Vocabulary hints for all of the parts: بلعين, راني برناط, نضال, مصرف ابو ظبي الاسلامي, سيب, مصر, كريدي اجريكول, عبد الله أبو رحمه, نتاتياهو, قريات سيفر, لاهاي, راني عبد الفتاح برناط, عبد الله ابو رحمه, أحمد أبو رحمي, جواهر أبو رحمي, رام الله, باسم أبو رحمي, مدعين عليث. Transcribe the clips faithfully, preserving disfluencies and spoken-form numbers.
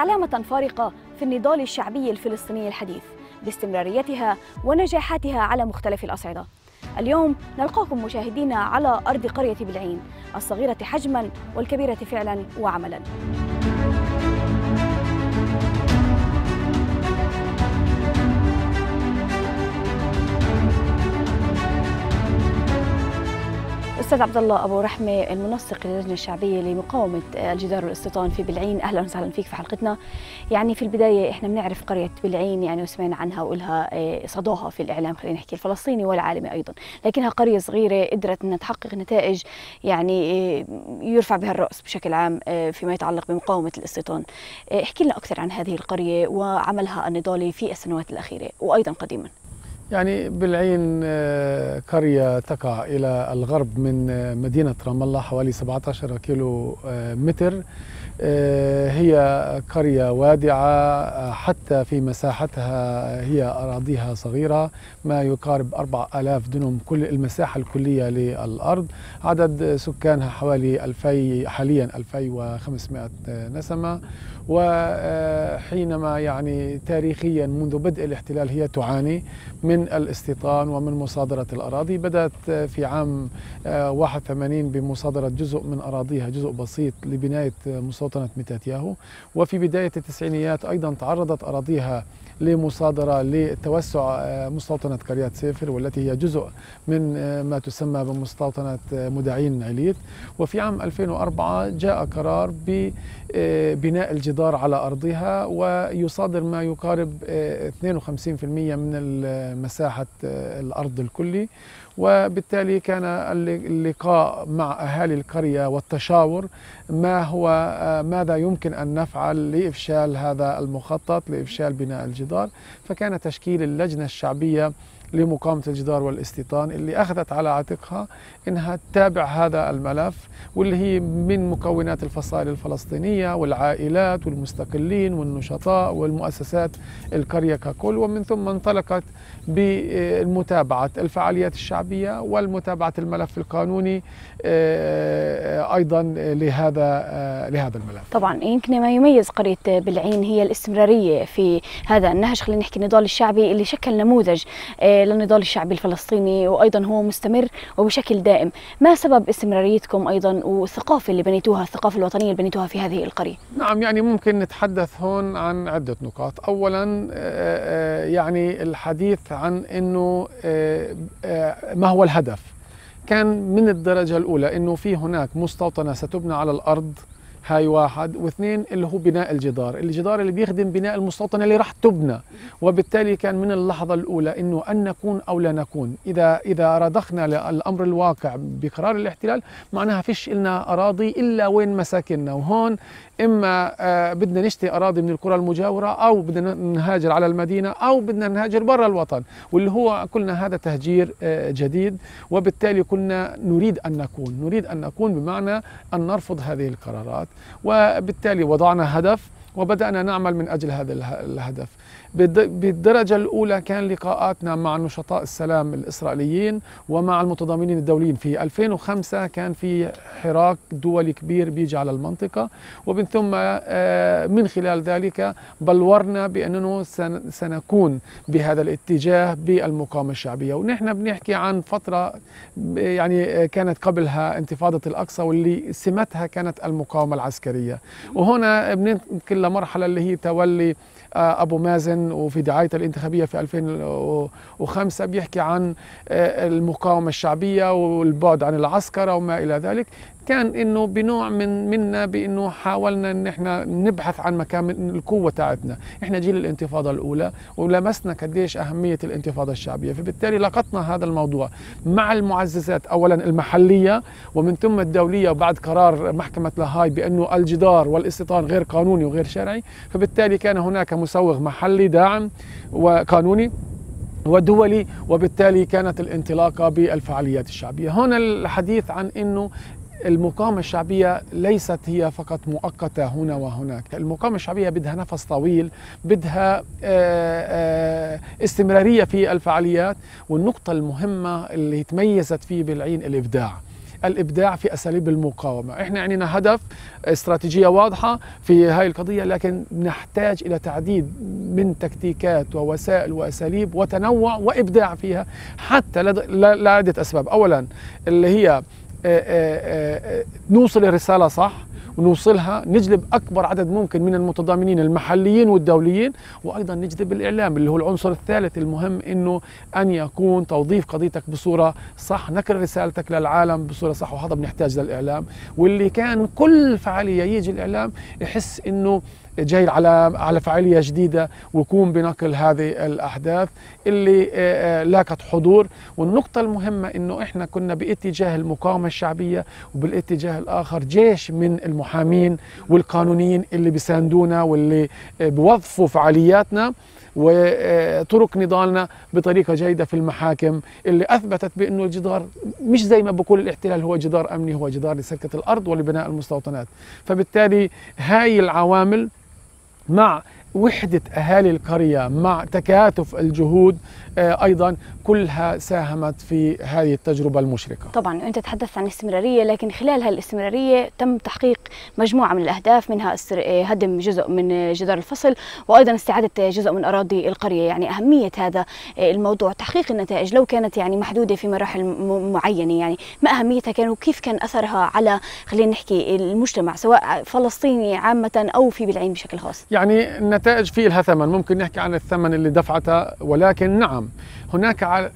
علامة فارقة في النضال الشعبي الفلسطيني الحديث باستمراريتها ونجاحاتها على مختلف الأصعدة. اليوم نلقاكم مشاهدينا على أرض قرية بلعين الصغيرة حجما والكبيرة فعلا وعملا. أستاذ عبد الله أبو رحمه المنسق للجنة الشعبية لمقاومة الجدار والاستيطان في بلعين، أهلا وسهلا فيك في حلقتنا. يعني في البداية إحنا بنعرف قرية بلعين يعني وسمعنا عنها وقلها صدوها في الإعلام خلينا نحكي الفلسطيني والعالمي أيضا، لكنها قرية صغيرة قدرت أن تحقق نتائج يعني يرفع بها الرأس بشكل عام فيما يتعلق بمقاومة الاستيطان. احكي لنا أكثر عن هذه القرية وعملها النضالي في السنوات الأخيرة وأيضا قديما. يعني بلعين قرية تقع إلى الغرب من مدينة رام الله حوالي سبعة عشر كيلو متر. هي قرية وادعة حتى في مساحتها، هي أراضيها صغيرة ما يقارب أربعة آلاف دنم كل المساحة الكلية للأرض. عدد سكانها حوالي ألفي حاليا ألفين وخمسمائة نسمة، وحينما يعني تاريخيا منذ بدء الاحتلال هي تعاني من الاستيطان ومن مصادرة الأراضي. بدأت في عام واحد وثمانين بمصادرة جزء من أراضيها، جزء بسيط لبناية مستوطنة نتاتياهو، وفي بداية التسعينيات أيضا تعرضت أراضيها لمصادرة لتوسع مستوطنة قريات سيفر والتي هي جزء من ما تسمى بمستوطنة مدعين عليث. وفي عام ألفين وأربعة جاء قرار ببناء الجدار على أرضها ويصادر ما يقارب اثنين وخمسين بالمئة من مساحة الأرض الكلي، وبالتالي كان اللقاء مع أهالي القرية والتشاور ما هو ماذا يمكن أن نفعل لإفشال هذا المخطط، لإفشال بناء الجدار. فكان تشكيل اللجنة الشعبية لمقاومة الجدار والاستيطان اللي أخذت على عاتقها إنها تتابع هذا الملف واللي هي من مكونات الفصائل الفلسطينية والعائلات والمستقلين والنشطاء والمؤسسات القرية ككل، ومن ثم انطلقت بمتابعة الفعاليات الشعبية والمتابعة الملف القانوني أيضا لهذا لهذا الملف. طبعا يمكن ما يميز قرية بلعين هي الاستمرارية في هذا النهج، خلينا نحكي النضال الشعبي اللي شكل نموذج للنضال الشعبي الفلسطيني وأيضا هو مستمر وبشكل دائم. ما سبب استمراريتكم أيضا والثقافة اللي بنيتوها، الثقافة الوطنية اللي بنيتوها في هذه القرية؟ نعم، يعني ممكن نتحدث هون عن عدة نقاط. أولا يعني الحديث عن أنه ما هو الهدف، كان من الدرجة الأولى أنه في هناك مستوطنة ستبنى على الأرض، هاي واحد، واثنين اللي هو بناء الجدار، الجدار اللي بيخدم بناء المستوطنة اللي راح تبنى. وبالتالي كان من اللحظة الأولى إنه أن نكون أو لا نكون، إذا إذا رضخنا الأمر الواقع بقرار الاحتلال معناها فيش إلنا أراضي إلا وين مساكننا، وهون إما بدنا نشتري أراضي من القرى المجاورة أو بدنا نهاجر على المدينة أو بدنا نهاجر برا الوطن، واللي هو كلنا هذا تهجير جديد. وبالتالي كنا نريد أن نكون، نريد أن نكون بمعنى أن نرفض هذه القرارات، وبالتالي وضعنا هدف وبدأنا نعمل من أجل هذا الهدف. بالدرجة الأولى كان لقاءاتنا مع نشطاء السلام الإسرائيليين ومع المتضامنين الدوليين. في ألفين وخمسة كان في حراك دولي كبير بيجي على المنطقة، ومن ثم من خلال ذلك بلورنا بأننا سنكون بهذا الاتجاه بالمقاومة الشعبية. ونحن بنحكي عن فترة يعني كانت قبلها انتفاضة الأقصى واللي سمتها كانت المقاومة العسكرية، وهنا بننتقل لمرحلة اللي هي تولي أبو مازن، وفي دعايته الانتخابية في ألفين وخمسة بيحكي عن المقاومة الشعبية والبعد عن العسكرة وما إلى ذلك. كان إنه بنوع من منا بإنه حاولنا إن إحنا نبحث عن مكان القوة تاعتنا، إحنا جيل الانتفاضة الأولى ولمسنا قديش أهمية الانتفاضة الشعبية، فبالتالي لقطنا هذا الموضوع مع المعززات أولا المحلية ومن ثم الدولية، وبعد قرار محكمة لاهاي بأنه الجدار والاستيطان غير قانوني وغير شرعي، فبالتالي كان هناك مسوغ محلي داعم وقانوني ودولي، وبالتالي كانت الانطلاقة بالفعاليات الشعبية. هنا الحديث عن إنه المقاومة الشعبية ليست هي فقط مؤقتة هنا وهناك، المقاومة الشعبية بدها نفس طويل، بدها استمرارية في الفعاليات. والنقطة المهمة اللي تميزت فيه بلعين الإبداع، الإبداع في أساليب المقاومة. إحنا عندنا هدف، استراتيجية واضحة في هاي القضية، لكن نحتاج إلى تعديد من تكتيكات ووسائل وأساليب وتنوع وإبداع فيها حتى لعدة أسباب. أولا اللي هي نوصل الرسالة صح ونوصلها، نجلب أكبر عدد ممكن من المتضامنين المحليين والدوليين، وأيضا نجلب الإعلام اللي هو العنصر الثالث المهم، إنه أن يكون توظيف قضيتك بصورة صح، نقل رسالتك للعالم بصورة صح، وهذا بنحتاج للإعلام، واللي كان كل فعالية يجي الإعلام يحس إنه جاي على على فعالية جديدة ويقوم بنقل هذه الأحداث اللي لاقت حضور. والنقطة المهمة إنه إحنا كنا باتجاه المقاومة الشعبية، وبالاتجاه الآخر جيش من المحامين والقانونيين اللي بيساندونا واللي بوظفوا فعالياتنا وطرق نضالنا بطريقة جيدة في المحاكم، اللي أثبتت بأنه الجدار مش زي ما بقول الاحتلال هو جدار أمني، هو جدار لسكة الأرض ولبناء المستوطنات. فبالتالي هاي العوامل مع وحدة أهالي القرية، مع تكاتف الجهود، أيضا كلها ساهمت في هذه التجربة المشرقة. طبعا أنت تحدثت عن استمرارية، لكن خلال هالاستمرارية تم تحقيق مجموعة من الأهداف، منها هدم جزء من جدار الفصل وأيضا استعادة جزء من أراضي القرية. يعني أهمية هذا الموضوع، تحقيق النتائج لو كانت يعني محدودة في مراحل معينة، يعني ما أهميتها كان وكيف كان أثرها على خلينا نحكي المجتمع سواء فلسطيني عامة أو في بلعين بشكل خاص؟ يعني النتائج فيه لها ثمن، ممكن نحكي عن الثمن اللي دفعته، ولكن نعم هناك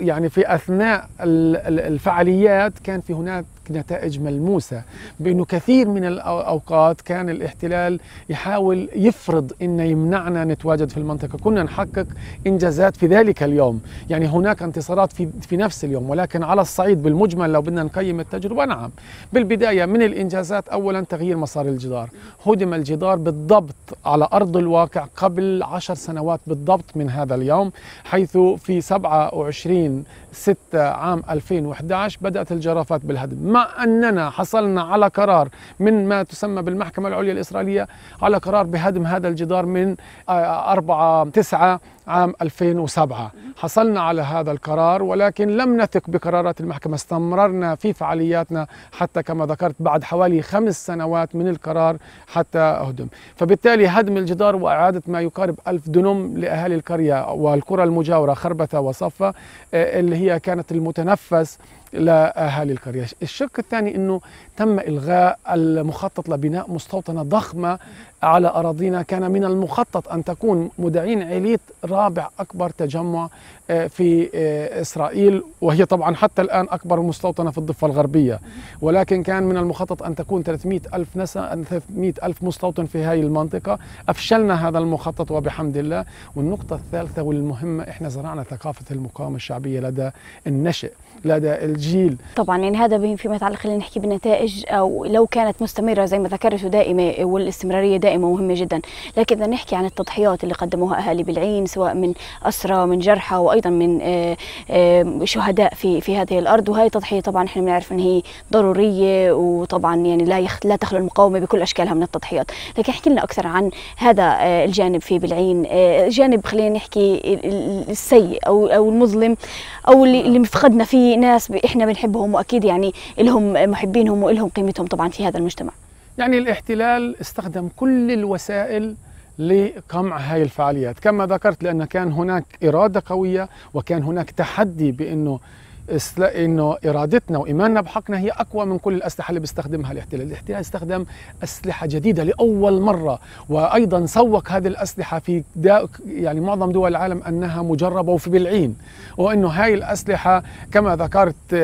يعني في أثناء الفعاليات كان في هناك نتائج ملموسة، بأنه كثير من الأوقات كان الاحتلال يحاول يفرض أن يمنعنا نتواجد في المنطقة. كنا نحقق إنجازات في ذلك اليوم، يعني هناك انتصارات في, في نفس اليوم، ولكن على الصعيد بالمجمل لو بدنا نقيم التجربة نعم. بالبداية من الإنجازات، أولا تغيير مسار الجدار، هدم الجدار بالضبط على أرض الواقع قبل عشر سنوات بالضبط من هذا اليوم، حيث في سبعة وعشرين ستة عام ألفين وإحدى عشر بدأت الجرافات بالهدم، مع أننا حصلنا على قرار من ما تسمى بالمحكمة العليا الإسرائيلية على قرار بهدم هذا الجدار من أربعة تسعة عام ألفين وسبعة. حصلنا على هذا القرار، ولكن لم نثق بقرارات المحكمة، استمررنا في فعالياتنا حتى كما ذكرت بعد حوالي خمس سنوات من القرار حتى أهدم. فبالتالي هدم الجدار وإعادة ما يقارب ألف دنم لأهالي القرية والقرى المجاورة خربثة وصفة، اللي هي كانت المتنفس لأهالي القرية. الشق الثاني أنه تم إلغاء المخطط لبناء مستوطنة ضخمة على أراضينا. كان من المخطط أن تكون مدعين عليث رابع أكبر تجمع في إسرائيل، وهي طبعا حتى الآن أكبر مستوطنة في الضفة الغربية، ولكن كان من المخطط أن تكون ثلاثمئة ألف نسمة، ثلاثمئة ألف مستوطن في هذه المنطقة. أفشلنا هذا المخطط وبحمد الله. والنقطة الثالثة والمهمة، إحنا زرعنا ثقافة المقاومة الشعبية لدى النشء، لدى الجيل. طبعا يعني هذا فيما يتعلق خلينا نحكي بالنتائج، أو لو كانت مستمرة زي ما ذكرت ودائمة، والاستمرارية دائمة مهمة جدا. لكن بدنا نحكي عن التضحيات اللي قدموها أهالي بلعين، سواء من أسرى، من جرحى، وأيضا من شهداء في في هذه الأرض. وهي التضحية طبعا احنا بنعرف أن هي ضرورية، وطبعا يعني لا يخ... لا تخلو المقاومة بكل أشكالها من التضحيات. لكن احكي لنا أكثر عن هذا الجانب في بلعين، جانب خلينا نحكي السيء أو أو المظلم، أو اللي مفقدنا فيه ناس احنا بنحبهم واكيد يعني لهم محبينهم ولهم قيمتهم طبعا في هذا المجتمع. يعني الاحتلال استخدم كل الوسائل لقمع هاي الفعاليات كما ذكرت، لان كان هناك اراده قويه وكان هناك تحدي بانه انه ارادتنا وايماننا بحقنا هي اقوى من كل الاسلحه اللي بيستخدمها الاحتلال. الاحتلال استخدم اسلحه جديده لاول مره، وايضا سوق هذه الاسلحه في يعني معظم دول العالم انها مجربه وفي بلعين، وانه هاي الاسلحه كما ذكرت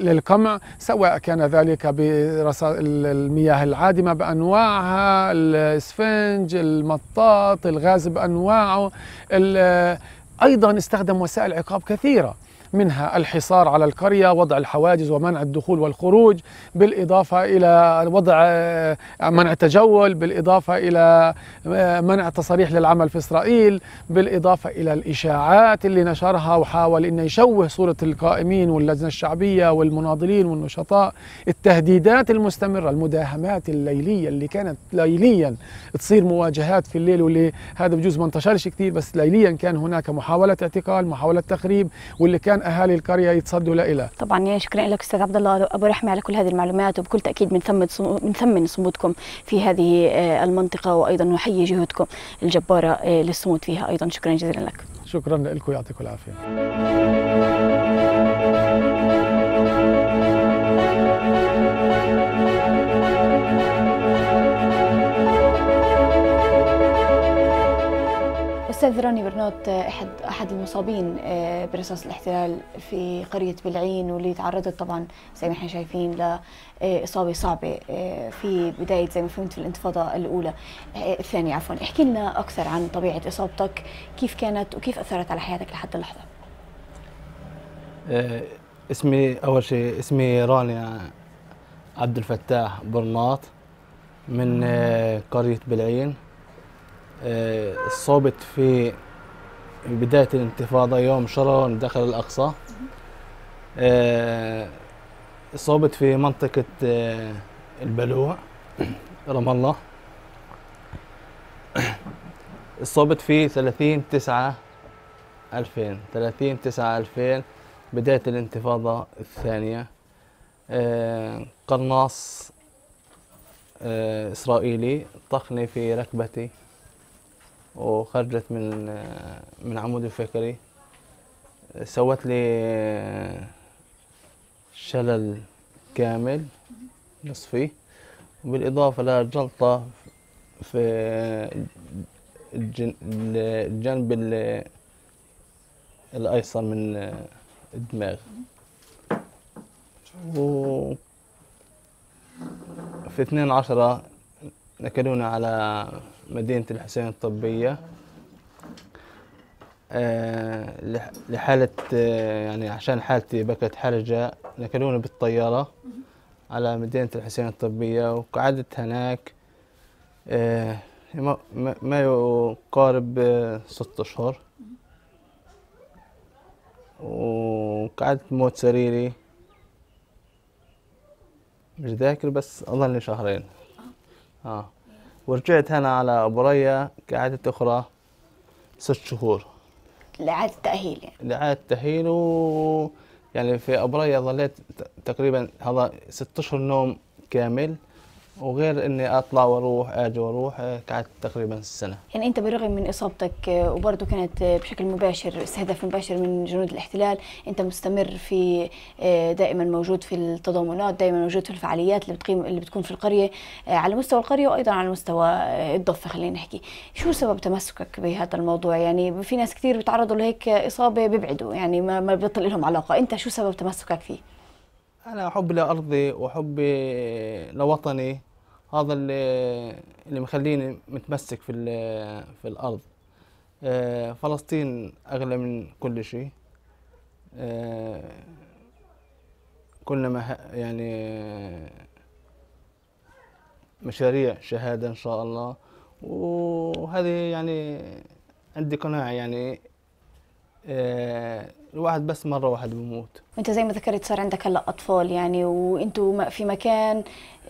للقمع، سواء كان ذلك برسائل المياه العادمه بانواعها، الاسفنج، المطاط، الغاز بانواعه، ايضا استخدم وسائل عقاب كثيره، منها الحصار على القرية، وضع الحواجز ومنع الدخول والخروج، بالإضافة إلى وضع منع التجول، بالإضافة إلى منع التصاريح للعمل في إسرائيل، بالإضافة إلى الإشاعات اللي نشرها وحاول إنه يشوه صورة القائمين واللجنة الشعبية والمناضلين والنشطاء، التهديدات المستمرة، المداهمات الليلية اللي كانت ليليا تصير مواجهات في الليل، واللي هذا بجوز ما انتشرش كثير، بس ليليا كان هناك محاولة اعتقال، محاولة تخريب، واللي كان كمان اهالي القريه يتصدوا لإلها. طبعا يا شكرا لك استاذ عبد الله ابو رحمي على كل هذه المعلومات، وبكل تاكيد بنثمن بنثمن صمودكم في هذه المنطقه، وايضا نحيي جهودكم الجباره للصمود فيها ايضا. شكرا جزيلا لك. شكرا لكم، يعطيكم العافيه. أستاذ راني برناط، أحد أحد المصابين برصاص الاحتلال في قرية بلعين، واللي تعرضت طبعا زي ما احنا شايفين لإصابة صعبة في بداية زي ما فهمت في الانتفاضة الأولى الثانية عفوا، احكي لنا أكثر عن طبيعة إصابتك، كيف كانت وكيف أثرت على حياتك لحد اللحظة؟ أه اسمي أول شيء اسمي راني عبد الفتاح برناط من قرية بلعين. صوبت في بداية الانتفاضة يوم شرون داخل الأقصى. صوبت في منطقة البلوع رام الله. صوبت في ثلاثين تسعة ألفين ثلاثين تسعة ألفين بداية الانتفاضة الثانية. قناص إسرائيلي طخني في ركبتي وخرجت من من عمودي الفكري، سوت لي شلل كامل نصفي، وبالاضافه لجلطه في الجنب الايسر من الدماغ، وفي اثنين عشرة نقلونا على مدينة الحسين الطبية آه لحالة آه يعني عشان حالتي بكت حرجة، نقلونا بالطيارة على مدينة الحسين الطبية، وقعدت هناك آه ما يقارب آه ست أشهر، وقعدت موت سريري مش ذاكر بس أظن شهرين. آه. ورجعت هنا على بريا كإعادة أخرى ست شهور لإعادة تأهيل يعني. لإعادة تأهيل و يعني في بريا ظليت تقريبا هذا ست أشهر نوم كامل، وغير إني أطلع وأروح أجي وأروح قعدت تقريبا سنة. يعني أنت برغم من إصابتك وبرضه كانت بشكل مباشر استهداف مباشر من جنود الاحتلال، أنت مستمر في دائما موجود في التضامنات، دائما موجود في الفعاليات اللي بتقيم اللي بتكون في القرية على مستوى القرية وأيضا على مستوى الضفة. خلينا نحكي شو سبب تمسكك بهذا الموضوع؟ يعني في ناس كثير بيتعرضوا لهيك إصابة بيبعدوا، يعني ما ما بيطل لهم علاقة، أنت شو سبب تمسكك فيه؟ أنا حبي لأرضي وحبي لوطني هذا اللي اللي مخليني متمسك في في الأرض. أه فلسطين أغلى من كل شيء. أه كلنا يعني مشاريع شهادة إن شاء الله، وهذه يعني عندي قناعة يعني أه الواحد بس مرة واحد بموت. وانت زي ما ذكرت صار عندك هلا اطفال يعني، وانتوا في مكان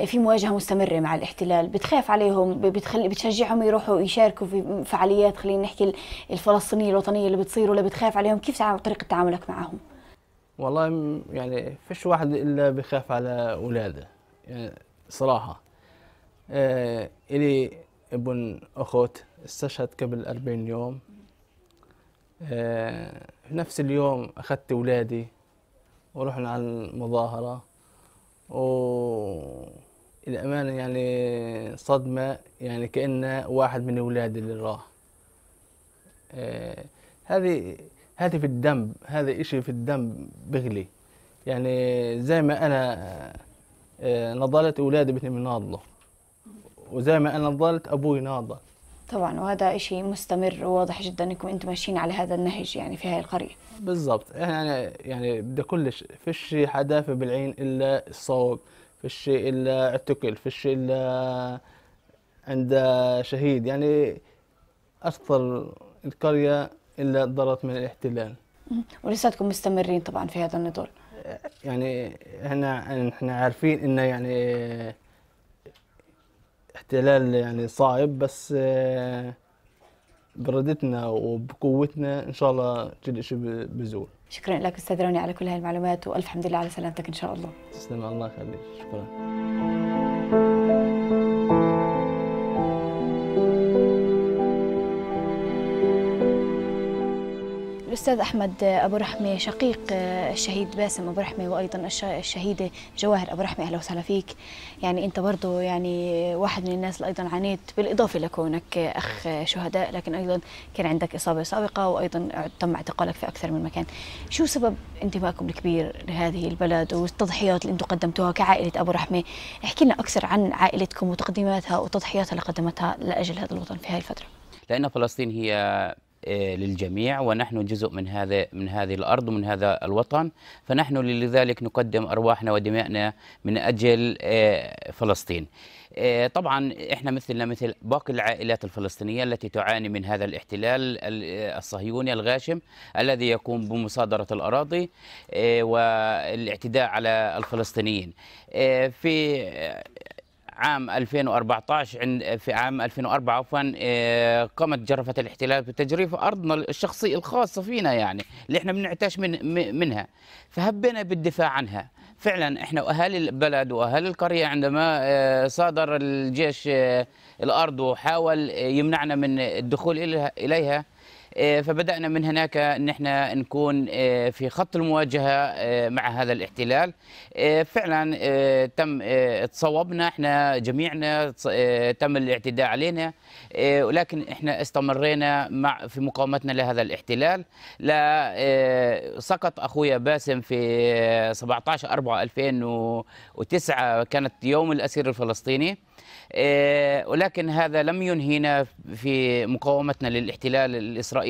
في مواجهة مستمرة مع الاحتلال، بتخاف عليهم، بتخلي بتشجعهم يروحوا يشاركوا في فعاليات خلينا نحكي الفلسطينية الوطنية اللي بتصير، ولا بتخاف عليهم؟ كيف طريقة تعاملك معهم؟ والله يعني فيش واحد الا بخاف على اولاده يعني صراحة. آه الي ابن اخوت استشهد قبل أربعين يوم. آه في نفس اليوم أخذت أولادي ورحنا على المظاهرة، والأمانة يعني صدمة يعني كأنه واحد من أولادي اللي راح. آه هذه هذه في الدم، هذا إشي في الدم بغلي يعني. زي ما أنا آه نضلت أولادي بني مناضلة، وزي ما أنا نضلت أبوي ناضل طبعا، وهذا شيء مستمر وواضح جدا انكم انتم ماشيين على هذا النهج يعني في هاي القريه. بالضبط يعني يعني بده كلش، فيش حدا في بلعين الا الصوب، فيش الا اعتقل، فيش الا عنده شهيد، يعني اكثر القريه الا ضرت من الاحتلال. ولساتكم مستمرين طبعا في هذا النضال. يعني احنا احنا عارفين انه يعني احتلال يعني صعب، بس بردتنا وبقوتنا ان شاء الله كل شيء بزول. شكرا لك استاذ راني على كل هاي المعلومات، والف حمد لله على سلامتك ان شاء الله. تسلم، الله يخليك، شكرا. الأستاذ أحمد أبو رحمي شقيق الشهيد باسم أبو رحمي وأيضا الشهيدة جواهر أبو رحمي، أهلا وسهلا فيك. يعني أنت برضو يعني واحد من الناس اللي أيضا عانيت، بالإضافة لكونك أخ شهداء، لكن أيضا كان عندك إصابة سابقة وأيضا تم اعتقالك في أكثر من مكان. شو سبب انتمائكم الكبير لهذه البلد والتضحيات اللي أنتم قدمتوها كعائلة أبو رحمي؟ احكي لنا أكثر عن عائلتكم وتقديماتها وتضحياتها اللي قدمتها لأجل هذا الوطن في هذه الفترة. لأن فلسطين هي للجميع، ونحن جزء من هذا من هذه الأرض ومن هذا الوطن، فنحن لذلك نقدم أرواحنا ودمائنا من أجل فلسطين. طبعا احنا مثلنا مثل باقي العائلات الفلسطينية التي تعاني من هذا الاحتلال الصهيوني الغاشم الذي يقوم بمصادرة الأراضي والاعتداء على الفلسطينيين. في عام ألفين وأربعة عشر في عام ألفين وأربعة عفوا قامت جرفة الاحتلال بتجريف أرضنا الشخصية الخاصة فينا، يعني اللي احنا بنعتاش من منها، فهبينا بالدفاع عنها. فعلا احنا واهالي البلد واهالي القرية عندما صادر الجيش الأرض وحاول يمنعنا من الدخول إليها، فبدأنا من هناك أن احنا نكون في خط المواجهة مع هذا الاحتلال. فعلا تم تصوبنا احنا جميعنا، تم الاعتداء علينا، ولكن احنا استمرينا مع في مقاومتنا لهذا الاحتلال. لا سقط اخويا باسم في سبعة عشر أربعة ألفين وتسعة، كانت يوم الأسير الفلسطيني، ولكن هذا لم ينهينا في مقاومتنا للاحتلال الإسرائيلي.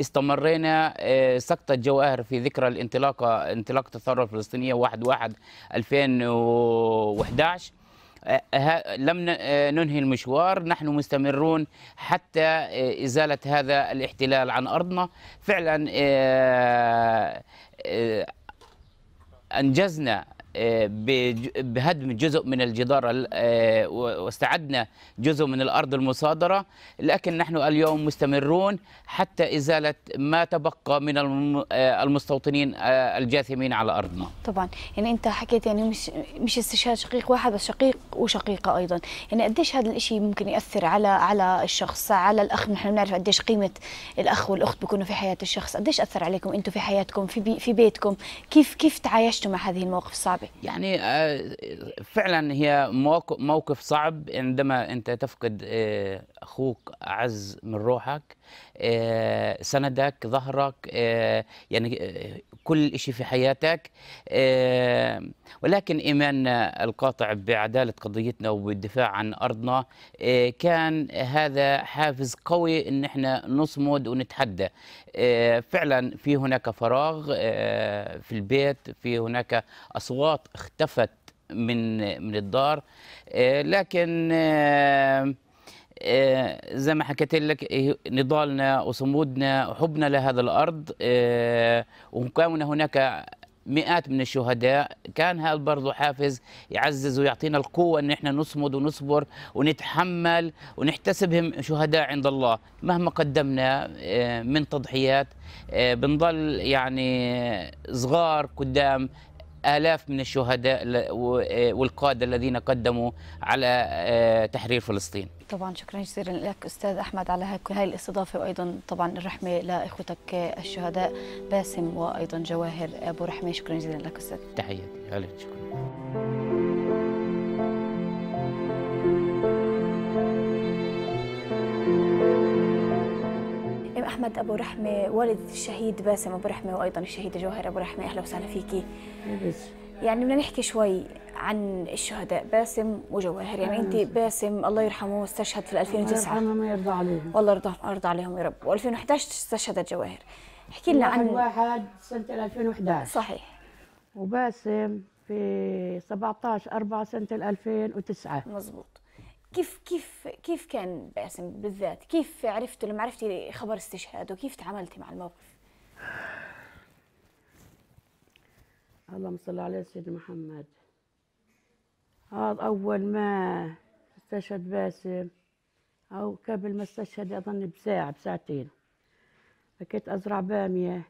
استمرينا. سقطت جواهر في ذكرى الانطلاقة انطلاقة الثورة الفلسطينية واحد واحد ألفين وإحدى عشر. لم ننهي المشوار، نحن مستمرون حتى إزالة هذا الاحتلال عن أرضنا. فعلا أنجزنا بهدم جزء من الجدار واستعدنا جزء من الأرض المصادرة، لكن نحن اليوم مستمرون حتى إزالة ما تبقى من المستوطنين الجاثمين على أرضنا. طبعا يعني أنت حكيت يعني مش مش استشهاد شقيق واحد بس، شقيق وشقيقة أيضا. يعني قديش هذا الإشي ممكن يأثر على على الشخص، على الأخ؟ نحن بنعرف قديش قيمة الأخ والأخت بيكونوا في حياة الشخص. قديش أثر عليكم أنتم في حياتكم، في بي في بيتكم؟ كيف كيف تعايشتوا مع هذه المواقف الصعبة؟ يعني فعلا هي موقف صعب عندما أنت تفقد أخوك أعز من روحك، سندك، ظهرك، يعني كل شيء في حياتك. ولكن إيماننا القاطع بعدالة قضيتنا وبالدفاع عن أرضنا كان هذا حافز قوي إن إحنا نصمد ونتحدى. فعلا في هناك فراغ في البيت، في هناك أصوات اختفت من من الدار، لكن زي ما حكيت لك نضالنا وصمودنا وحبنا لهذا الأرض، وكان هناك مئات من الشهداء، كان هذا برضه حافز يعزز ويعطينا القوة أن احنا نصمد ونصبر ونتحمل ونحتسبهم شهداء عند الله. مهما قدمنا من تضحيات بنضل يعني صغار قدام آلاف من الشهداء والقادة الذين قدموا على تحرير فلسطين. طبعا شكرا جزيلا لك أستاذ أحمد على هاي الاستضافة، وأيضا طبعا الرحمة لإخوتك الشهداء باسم وأيضا جواهر أبو رحمي. شكرا جزيلا لك أستاذ. تحياتي أهلا، شكرا. أحمد أبو رحمي والد الشهيد باسم أبو رحمي وأيضا الشهيدة جوهر أبو رحمي، أهلا وسهلا فيكي. يعني بدنا نحكي شوي عن الشهداء باسم وجواهر. يعني أنت باسم الله يرحمه استشهد في ألفين وتسعة، الله يرحمه ويرضى عليهم، والله يرضى عليهم يا رب، وألفين وإحدى عشر استشهدت جواهر. احكي لنا عن واحد سنة ألفين وإحدى عشر صحيح، وباسم في سبعة عشر أربعة سنة ألفين وتسعة. مزبوط. كيف كيف كيف كان باسم بالذات؟ كيف عرفتوا لما عرفتي خبر استشهاده؟ كيف تعاملتي مع الموقف؟ اللهم صل على سيدنا محمد. هذا أول ما استشهد باسم، أو قبل ما استشهد أظن بساعة بساعتين، فكنت أزرع بامية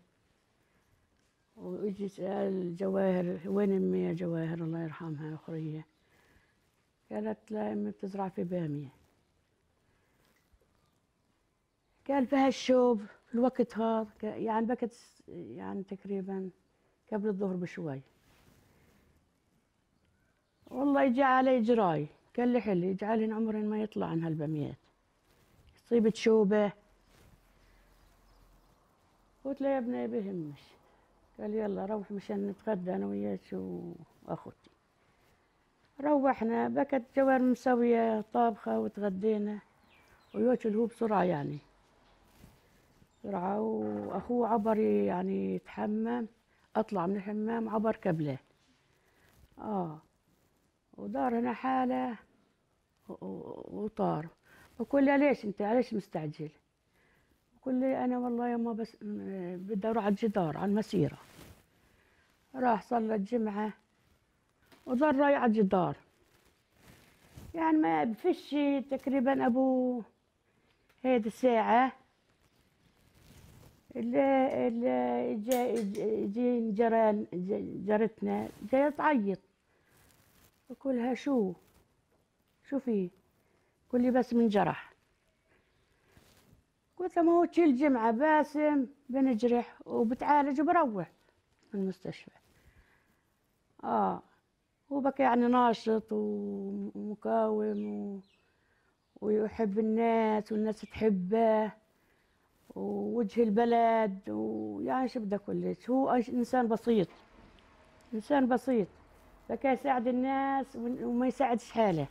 واجي سأل جواهر وين امي يا جواهر الله يرحمها اخرية، قالت لا امي بتزرع في باميه. قال بهالشوب الوقت هذا يعني بكت يعني تقريبا قبل الظهر بشوي. والله اجى علي جراي قال لي حلي اجعلهن عمرهن ما يطلعن هالباميات يصيب شوبه. قلت له يا ابني بهمش. قال يلا روح مشان نتغدى انا وياك واخوتي. روحنا بكت جوار مسويه طابخه وتغدينا وياكل هو بسرعه يعني بسرعه، واخوه عبر يعني يتحمم اطلع من الحمام عبر كبله اه ودار هنا حاله وطار. بقول له ليش انت ليش مستعجل؟ بقول لي انا والله يما بس بدي اروح على الجدار على المسيره. راح صلى الجمعه وظل رايح على الجدار يعني ما بفش تقريبا ابو هيدي الساعه اللي اللي جايين جيران جارتنا جايه تعيط. بقول لها شو شو في؟ بقول لي بس من جرح. قلت له ما هو كل جمعه باسم بنجرح وبتعالج وبروح من المستشفى. اه هو بكى يعني ناشط ومقاوم و... ويحب الناس والناس تحبه ووجه البلد ويعني شو بدك كلش، هو انسان بسيط انسان بسيط بكى يساعد الناس وما يساعدش حاله.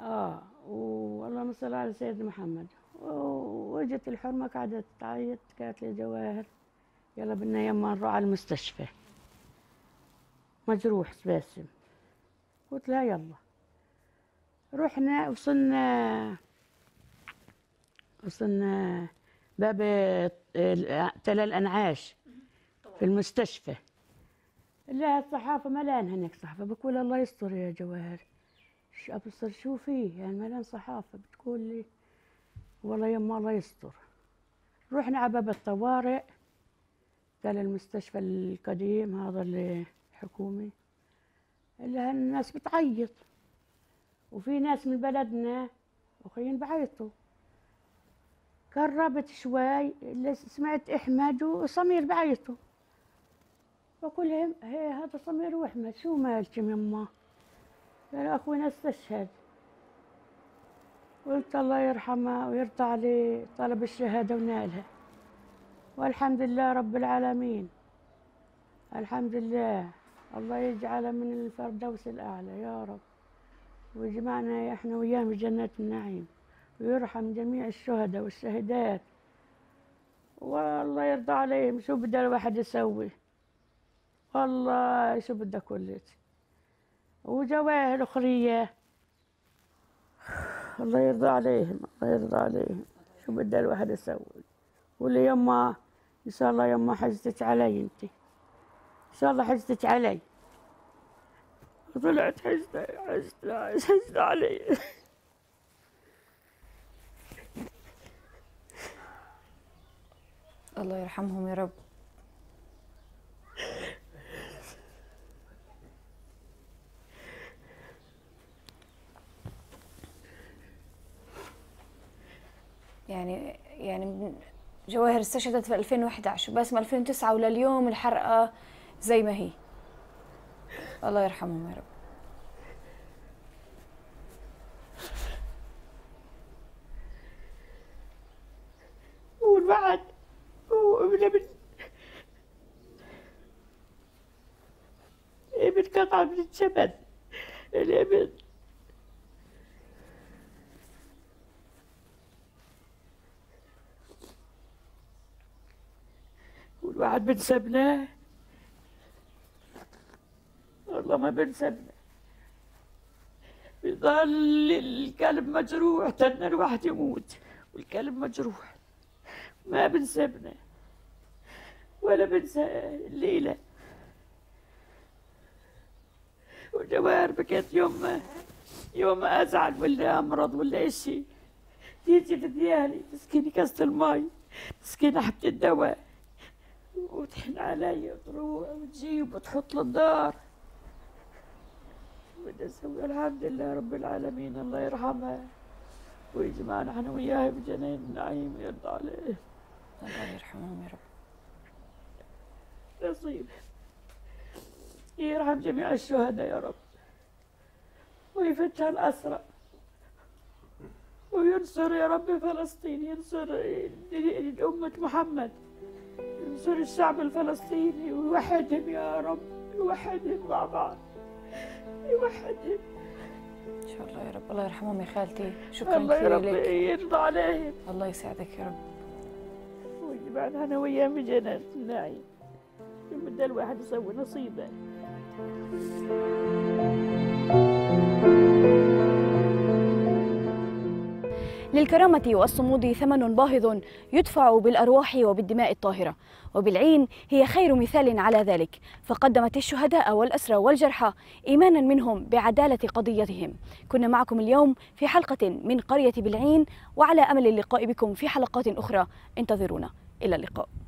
اه والله صل على سيدنا محمد. واجت الحرمه قعدت تعيط قالت لي جواهر يلا بدنا يما نروح على المستشفى مجروح باسم. قلت لها يلا. رحنا وصلنا وصلنا باب تلال انعاش في المستشفى. لا الصحافه ملان هناك صحافه. بقول الله يستر يا جواهر ابصر شو فيه يعني ملان صحافه. بتقول لي والله يما الله يستر. رحنا على باب الطوارئ تلال المستشفى القديم هذا اللي حكومي اللي الناس بتعيط وفي ناس من بلدنا اخرين بعيطوا. قربت شوي سمعت احمد وسمير بعيطوا. بقول لهم هذا سمير واحمد شو مالكم يما؟ قال اخونا استشهد. قلت الله يرحمه ويرضى عليه طلب الشهاده ونالها والحمد لله رب العالمين الحمد لله. الله يجعله من الفردوس الأعلى يا رب ويجمعنا احنا وياه في جنات النعيم ويرحم جميع الشهداء والشهدات والله يرضى عليهم. شو بده الواحد يسوي؟ والله شو بده كلش. وجواهر أخرية الله يرضى عليهم الله يرضى عليهم شو بده الواحد يسوي؟ واللي يما إن شاء الله يما حجتك علي أنت إن شاء الله حجتك علي. وطلعت حجتها حجتها حجتها علي. الله يرحمهم يا رب. يعني يعني جواهر استشهدت في ألفين وإحدى عشر وباسم ألفين وتسعة ولليوم الحرقة زي ما هي. الله يرحمهم يا رب. والبعد هو ابن ابن ابن قطعة من الجبل الابن والبعد بنسبناه والله ما بنسبنا بيضل الكلب مجروح تنى الواحد يموت والكلب مجروح ما بنسبنا ولا بنسى الليلة. وجواهر بكيت يوم يوم أزعل ولا أمرض ولا إشي تيجي لديالي تسكيني كاسة المي تسكيني حبة الدواء وتحن علي وتروح وتجيب وتحط للدار. بدي اسوي الحمد لله رب العالمين الله يرحمها ويجمعنا نحن وياها بجنين النعيم ويرضى عليه. الله يرحمهم يا رب. نصيب يرحم جميع الشهداء يا رب ويفتح الأسرى وينصر يا رب فلسطين، ينصر أمة محمد، ينصر الشعب الفلسطيني ويوحدهم يا رب، يوحدهم مع بعض، يوحدهم إن شاء الله يا رب. الله يرحمهم يا خالتي، شكرا كثير لك. الله يرضى عليهم. الله يسعدك يا رب. وجمعنا أنا وياهم بجنة النعيم. بدها الواحد يسوي نصيبه. للكرامة والصمود ثمن باهظ يدفع بالأرواح وبالدماء الطاهرة، وبالعين هي خير مثال على ذلك، فقدمت الشهداء والأسرى والجرحى إيمانا منهم بعدالة قضيتهم. كنا معكم اليوم في حلقة من قرية بلعين، وعلى أمل اللقاء بكم في حلقات أخرى، انتظرونا. إلى اللقاء.